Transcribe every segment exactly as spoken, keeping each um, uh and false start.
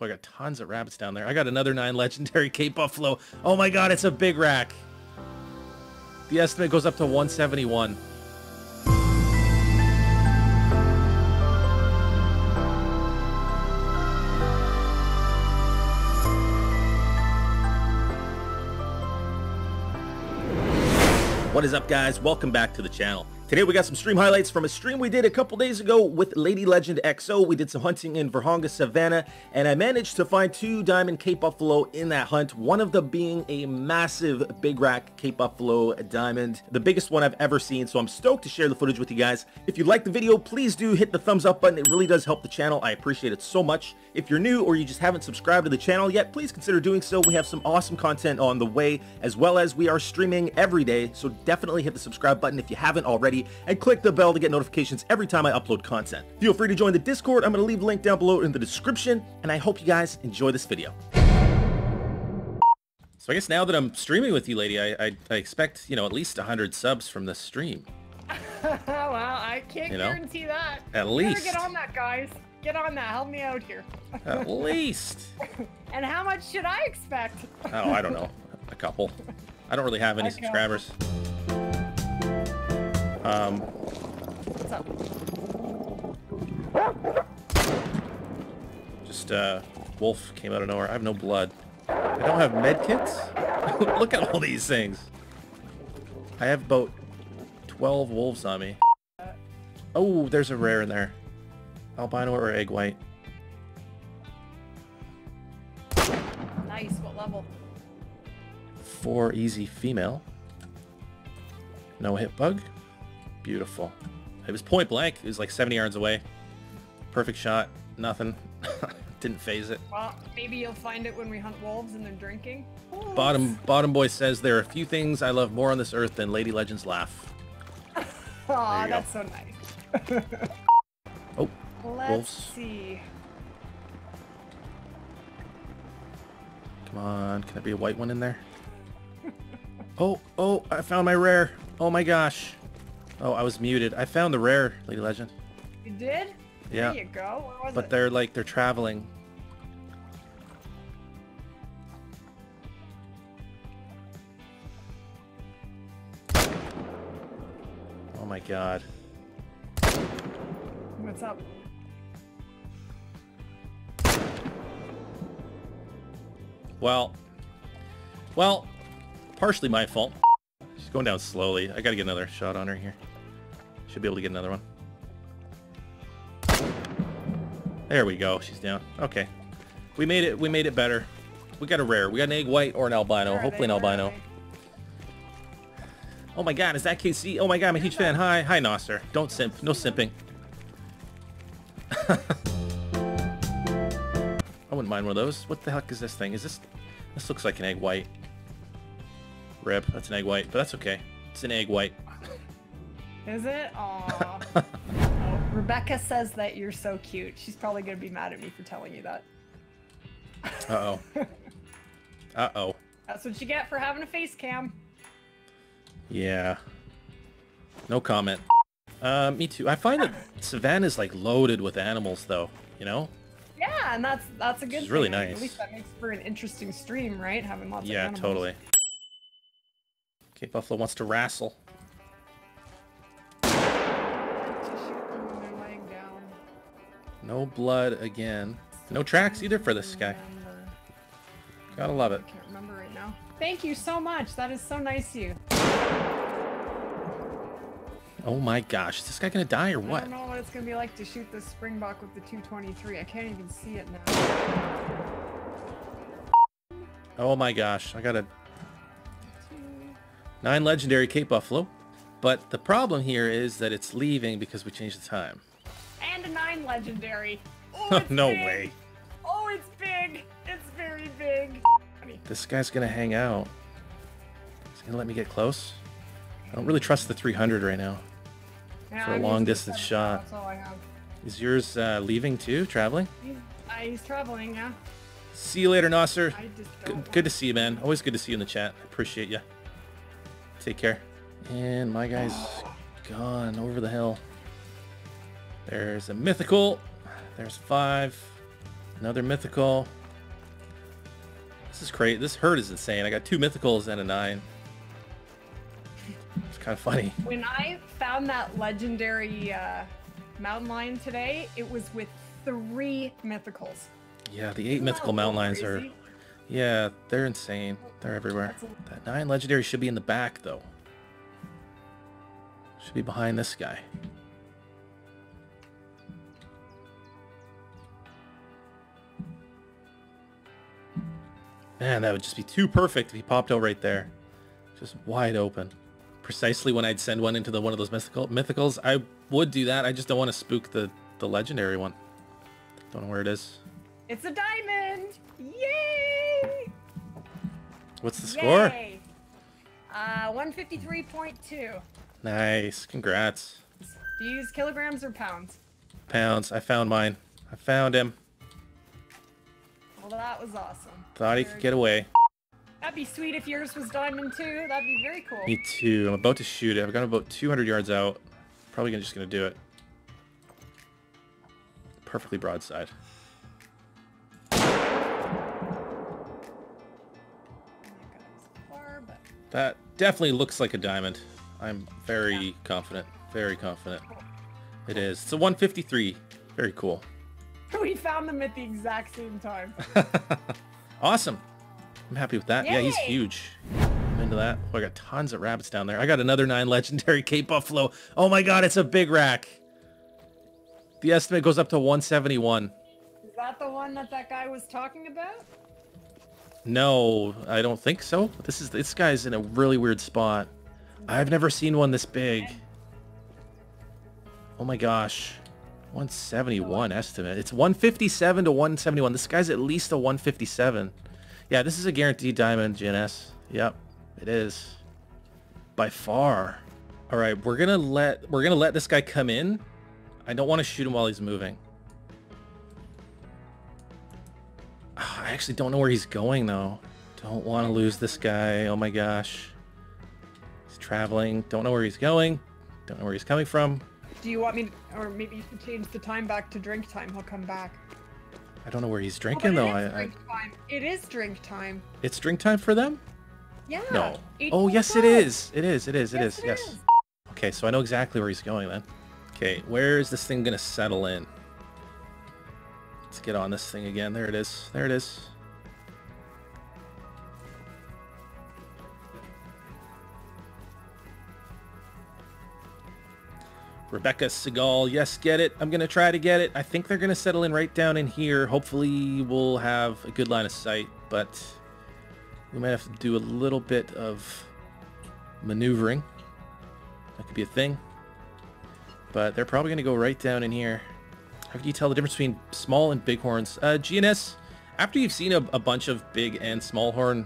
Oh, I got tons of rabbits down there. I got another nine legendary Cape Buffalo. Oh my god, it's a big rack. The estimate goes up to one seventy-one. What is up, guys? Welcome back to the channel. Today we got some stream highlights from a stream we did a couple days ago with Lady Legend X O. We did some hunting in Vurhonga Savanna, and I managed to find two diamond Cape Buffalo in that hunt, one of them being a massive big rack Cape Buffalo diamond, the biggest one I've ever seen, so I'm stoked to share the footage with you guys. If you like the video, please do hit the thumbs up button. It really does help the channel. I appreciate it so much. If you're new or you just haven't subscribed to the channel yet, please consider doing so. We have some awesome content on the way, as well as we are streaming every day, so definitely hit the subscribe button if you haven't already, and click the bell to get notifications every time I upload content. Feel free to join the Discord. I'm going to leave a link down below in the description, and I hope you guys enjoy this video. So I guess now that I'm streaming with you, lady, I, I, I expect, you know, at least one hundred subs from this stream. Well, I can't you know? guarantee that. At least. Get on that, guys. Get on that. Help me out here. At least. And how much should I expect? Oh, I don't know. A couple. I don't really have any okay. subscribers. Um, What's up? Just, uh, wolf came out of nowhere. I have no blood. I don't have med kits? Look at all these things. I have about twelve wolves on me. Oh, there's a rare in there. Albino or egg white. Nice, what level? Four easy female. No hit bug. Beautiful. It was point blank. It was like seventy yards away. Perfect shot. Nothing. Didn't phase it. Well, maybe you'll find it when we hunt wolves and they're drinking. Wolves. Bottom Bottom Boy says there are a few things I love more on this earth than Lady Legend's laugh. Aw, that's so nice. Oh, Let's wolves. see. Come on. Can there be a white one in there? Oh, oh, I found my rare. Oh my gosh. Oh, I was muted. I found the rare, Lady Legend. You did? Yeah. There you go. Where was but it? they're like, they're traveling. Oh my god. What's up? Well, well, partially my fault. She's going down slowly. I gotta get another shot on her here. Should be able to get another one. There we go. She's down. Okay. We made it. We made it better. We got a rare. We got an egg white or an albino. Hopefully an albino. Oh my god. Is that K C? Oh my god. I'm a huge fan. Hi. Hi, Noster. Don't simp. No simping. I wouldn't mind one of those. What the heck is this thing? Is this... This looks like an egg white. Rip. That's an egg white. But that's okay. It's an egg white. Is it? Aww. Oh, Rebecca says that you're so cute. She's probably going to be mad at me for telling you that. Uh-oh. Uh-oh. That's what you get for having a face cam. Yeah. No comment. Uh, me too. I find that Savannah's like loaded with animals though, you know? Yeah, and that's that's a good thing. It's really nice. At least that makes for an interesting stream, right? Having lots yeah, of animals. Yeah, totally. Okay, Buffalo wants to wrestle. No blood again. No tracks either for this guy. Gotta love it. I can't remember right now. Thank you so much. That is so nice of you. Oh my gosh. Is this guy gonna die or what? I don't know what it's gonna be like to shoot this springbok with the two twenty-three. I can't even see it now. Oh my gosh. I gotta... Nine legendary Cape Buffalo. But the problem here is that it's leaving because we changed the time. And a nine legendary. Oh, no big. way. Oh, it's big. It's very big. This guy's going to hang out. He's going to let me get close. I don't really trust the three hundred right now. Yeah, for a I'm long distance shot. That's all I have. Is yours uh, leaving too? Traveling? He's, uh, he's traveling, yeah. See you later, Nasser. I just good, good to see you, man. Always good to see you in the chat. Appreciate you. Take care. And my guy's oh. gone over the hill. There's a mythical. There's five. Another mythical. This is crazy. This herd is insane. I got two mythicals and a nine. It's kind of funny. When I found that legendary uh, mountain lion today, it was with three mythicals. Yeah, the eight mythical mountain lions are... Yeah, they're insane. They're everywhere. That nine legendary should be in the back, though. Should be behind this guy. Man, that would just be too perfect if he popped out right there. Just wide open. Precisely when I'd send one into the one of those mythical mythicals. I would do that. I just don't want to spook the, the legendary one. Don't know where it is. It's a diamond! Yay! What's the score? Yay. Uh, one fifty-three point two. Nice. Congrats. Do you use kilograms or pounds? Pounds. I found mine. I found him. Well, that was awesome. Thought he could get away. That'd be sweet if yours was diamond too. That'd be very cool. Me too. I'm about to shoot it. I've got about two hundred yards out. Probably just gonna do it. Perfectly broadside. That definitely looks like a diamond. I'm very yeah. confident. Very confident. Cool. It is. It's a one fifty-three. Very cool. We found them at the exact same time. Awesome. I'm happy with that. Yay. Yeah, he's huge. I'm into that. Oh, I got tons of rabbits down there. I got another nine legendary Cape Buffalo. Oh my god, it's a big rack. The estimate goes up to one seventy-one. Is that the one that that guy was talking about? No, I don't think so. This is this guy's in a really weird spot. I've never seen one this big. Oh my gosh. one seventy-one estimate. It's one fifty-seven to one seventy-one. This guy's at least a one fifty-seven. Yeah, this is a guaranteed diamond, G N S. Yep, it is. By far. All right, we're gonna let we're gonna let this guy come in. I don't want to shoot him while he's moving. I actually don't know where he's going though. Don't want to lose this guy. Oh my gosh. He's traveling. Don't know where he's going. Don't know where he's coming from. Do you want me to, or maybe you should change the time back to drink time? He'll come back. I don't know where he's drinking oh, though. It is, I, drink time. I, it is drink time. It's drink time for them? Yeah. No. Oh yes, it is. It is. It is. It yes, is. It yes. Is. Okay, so I know exactly where he's going then. Okay, where is this thing gonna settle in? Let's get on this thing again. There it is. There it is. Rebecca Segal, yes, get it. I'm going to try to get it. I think they're going to settle in right down in here. Hopefully we'll have a good line of sight, but we might have to do a little bit of maneuvering. That could be a thing. But they're probably going to go right down in here. How can you tell the difference between small and big horns? Uh, G N S, after you've seen a, a bunch of big and small horn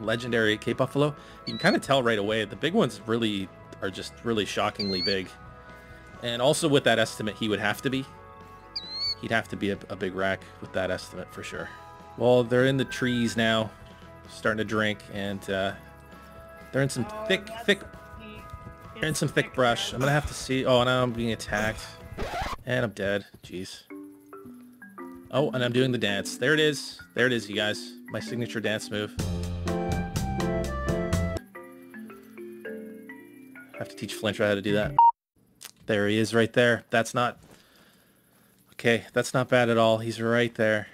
legendary Cape Buffalo, you can kind of tell right away. The big ones really are just really shockingly big. And also with that estimate, he would have to be. He'd have to be a, a big rack with that estimate for sure. Well, they're in the trees now, starting to drink, and uh, they're in some oh, thick, thick, the, they're in some thick, thick brush. I'm gonna have to see. Oh, now I'm being attacked. And I'm dead. Jeez. Oh, and I'm doing the dance. There it is. There it is, you guys. My signature dance move. I have to teach Flintra how to do that. There he is right there. That's not... Okay, that's not bad at all. He's right there.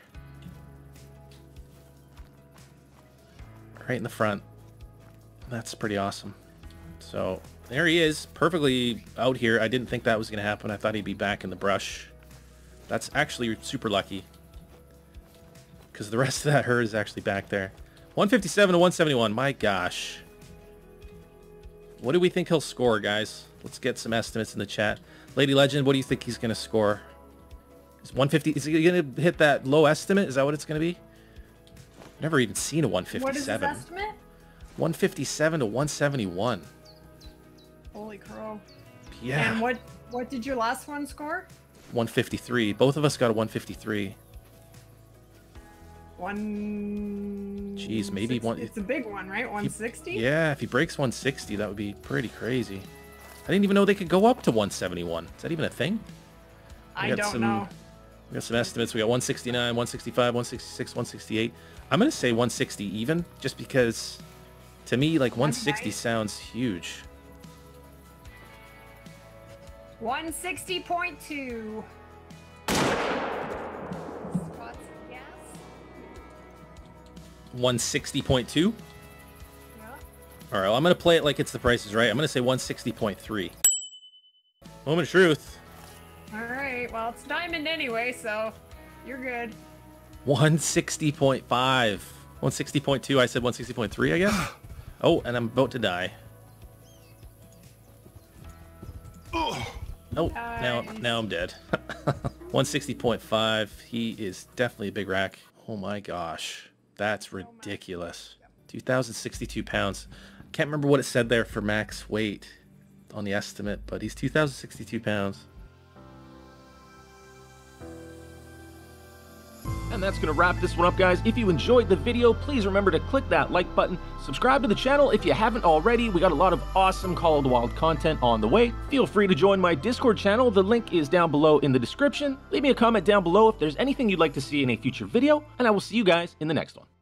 Right in the front. That's pretty awesome. So... There he is, perfectly out here. I didn't think that was going to happen. I thought he'd be back in the brush. That's actually super lucky. Because the rest of that herd is actually back there. one fifty-seven to one seventy-one. My gosh. What do we think he'll score, guys? Let's get some estimates in the chat. Lady Legend, what do you think he's going to score? Is one fifty? Is he going to hit that low estimate? Is that what it's going to be? I've never even seen a one fifty-seven. What is his estimate? one fifty-seven to one seventy-one. Holy crow. Yeah. And what, what did your last one score? one fifty-three. Both of us got a one fifty-three. One... Jeez, maybe one... It's a big one, right? one sixty? He... Yeah, if he breaks one sixty, that would be pretty crazy. I didn't even know they could go up to one seventy-one. Is that even a thing? I, I don't some... know. We got some estimates. We got one sixty-nine, one sixty-five, one sixty-six, one sixty-eight. I'm going to say one sixty even, just because to me, like, one sixty sounds huge. one sixty point two. Spots and gas. one sixty point two? Yeah. All right, well, I'm going to play it like it's The Price Is Right. I'm going to say one sixty point three. Moment of truth. All right, well, it's diamond anyway, so you're good. one sixty point five. one sixty point two. I said one sixty point three, I guess. Oh, and I'm about to die. Oh, oh now, now I'm dead. one sixty point five. He is definitely a big rack. Oh my gosh. That's ridiculous. two thousand sixty-two pounds. Can't remember what it said there for max weight on the estimate, but he's two thousand sixty-two pounds. And that's going to wrap this one up, guys. If you enjoyed the video, please remember to click that like button. Subscribe to the channel if you haven't already. We got a lot of awesome Call of the Wild content on the way. Feel free to join my Discord channel. The link is down below in the description. Leave me a comment down below if there's anything you'd like to see in a future video, and I will see you guys in the next one.